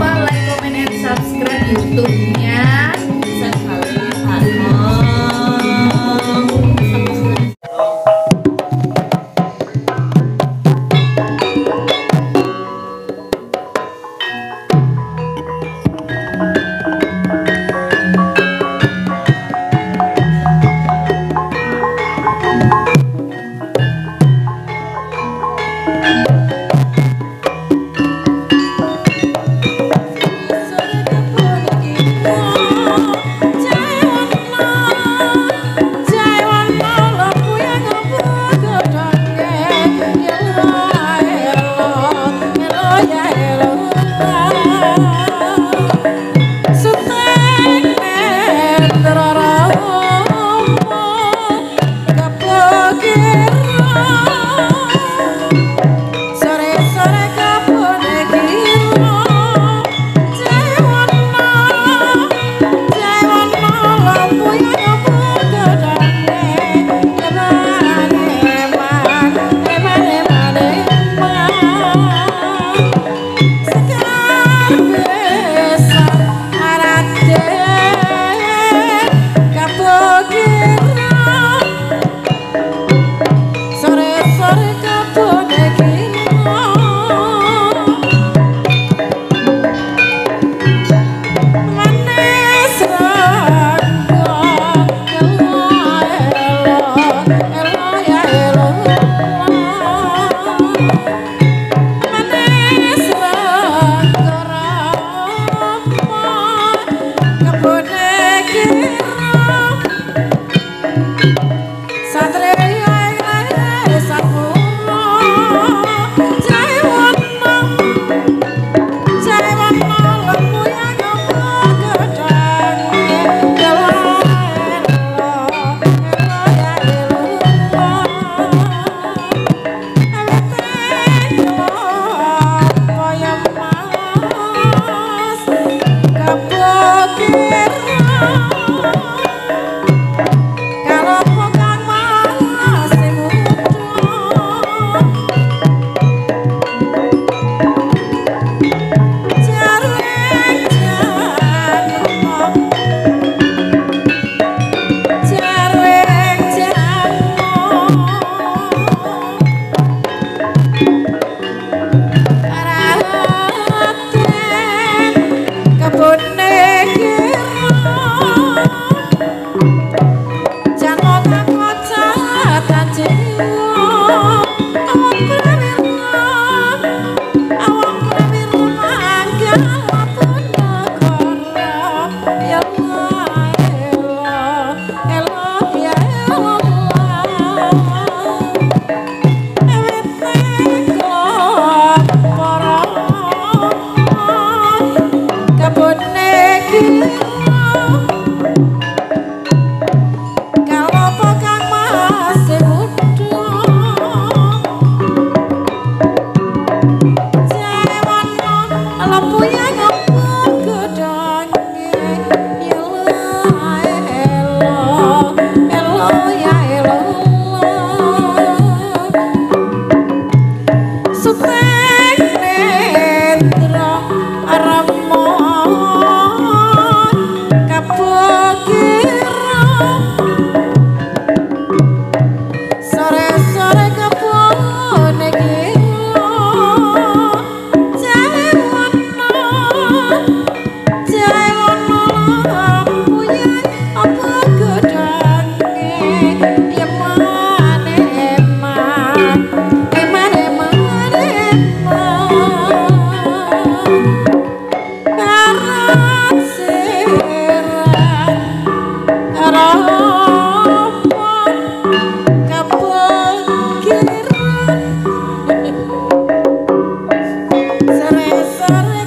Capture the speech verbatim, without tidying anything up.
lupa like, comment, and subscribe YouTube-nya. Sorry, sorry.